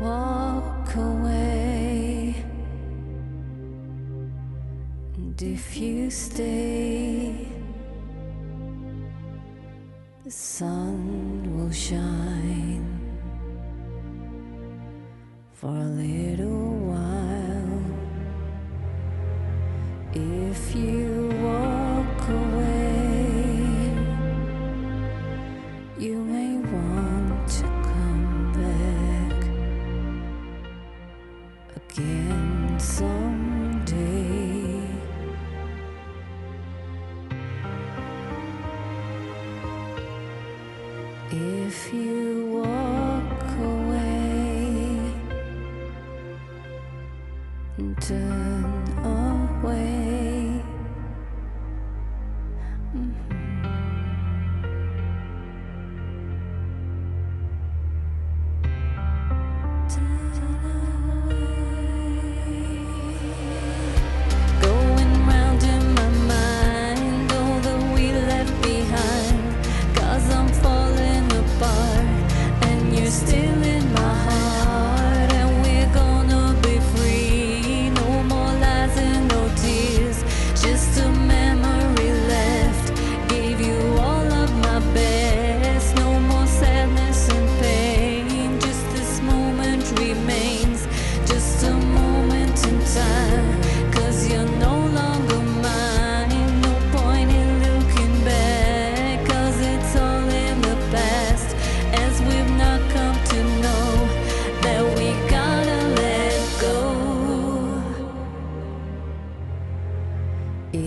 Walk away, and if you stay, the sun will shine for a little while. If you walk away, you may want to come back again someday. If you walk away and turn away, if you walk away,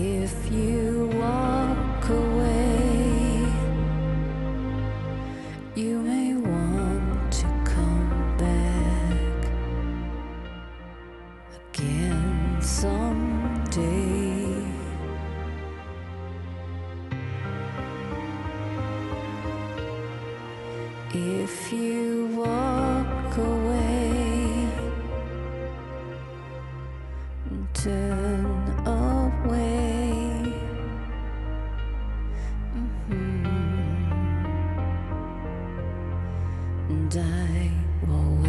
you may want to come back again someday. If you walk away and turn away, and I will